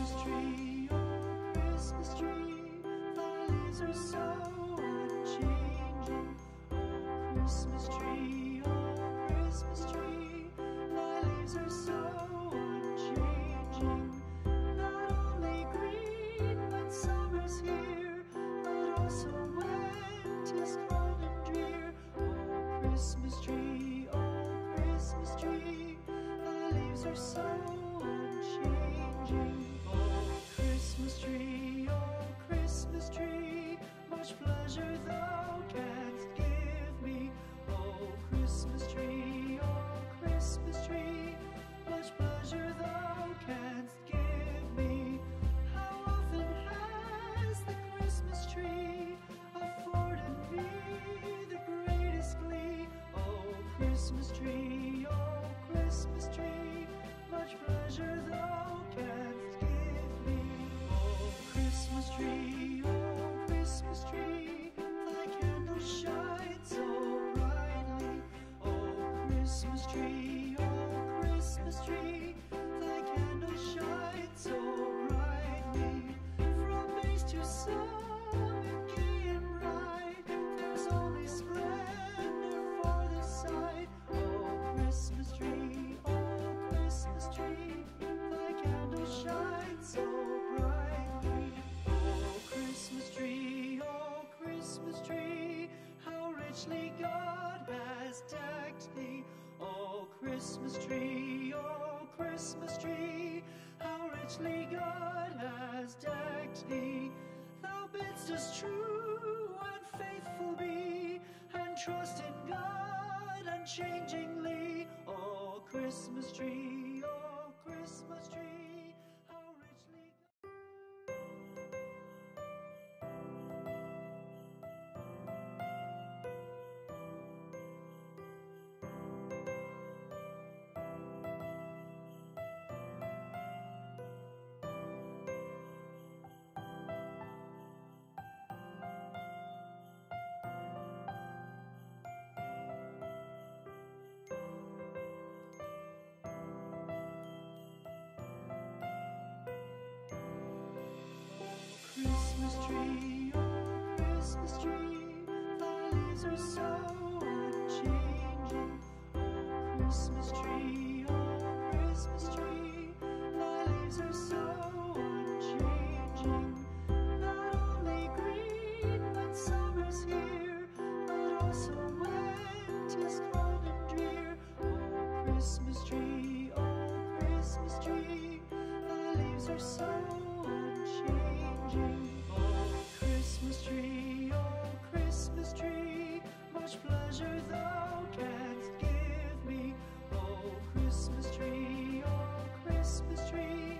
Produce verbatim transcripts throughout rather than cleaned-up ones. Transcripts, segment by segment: Christmas tree, oh Christmas tree, thy leaves are so unchanging. Oh Christmas tree, oh Christmas tree, thy leaves are so unchanging. Not only green when summer's here, but also when 'tis cold and drear. Oh Christmas tree, oh Christmas tree, thy leaves are so unchanging. Oh Christmas tree, oh Christmas tree, much pleasure thou canst give me. Oh Christmas tree, oh Christmas tree, much pleasure thou canst give me. How often has the Christmas tree afforded me the greatest glee. Oh Christmas tree, oh Christmas tree, much pleasure thou canst give me. Oh Christmas tree, oh Christmas tree, thy candles shine so brightly. Oh Christmas tree, oh Christmas tree, thy candles shine so brightly. From base to summit, and gay and bright, there's only splendor for the sight. Oh Christmas tree, oh Christmas tree, thy candle shines so brightly. Oh Christmas tree, oh Christmas tree, how richly God has decked thee. Oh Christmas tree, oh Christmas tree, how richly God has decked thee. Thou bidst us true and faithful be, and trust in God unchangingly. Oh Christmas tree, oh Christmas tree. Christmas tree, oh Christmas tree, thy leaves are so unchanging. Oh Christmas tree, oh Christmas tree, thy leaves are so unchanging. Not only green when summer's here, but also when 'tis cold and drear. Oh Christmas tree, oh Christmas tree, thy leaves are so unchanging. Christmas tree, oh Christmas tree, much pleasure thou canst give me. Oh Christmas tree, oh Christmas tree,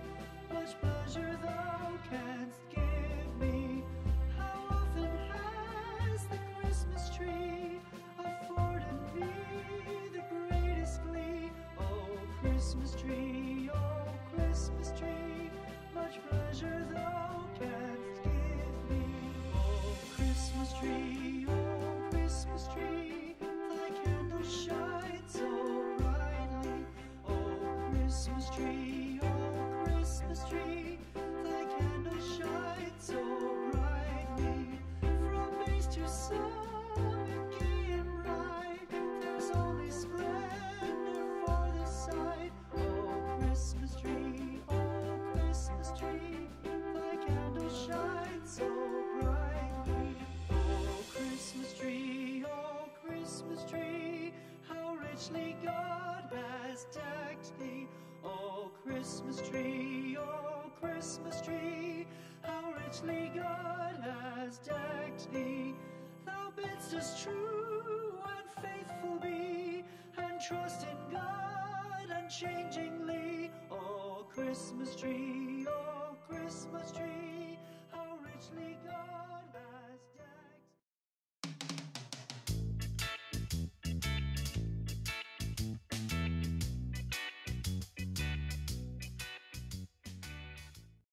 much pleasure thou canst give me. How often has the Christmas tree afforded me the greatest glee. Oh Christmas tree, oh Christmas tree, much pleasure thou canst give me. Christmas tree, oh Christmas tree, thy candle shines so brightly. Oh Christmas tree, oh Christmas tree, thy candle shines so brightly. From base to summit, gay and bright, there's only splendor for the sight. Oh Christmas tree, oh Christmas tree, thy candle shines so bright. Christmas tree, oh Christmas tree, how richly God has decked thee. Oh Christmas tree, oh Christmas tree, how richly God has decked thee. Thou bidst us true and faithful be, and trust in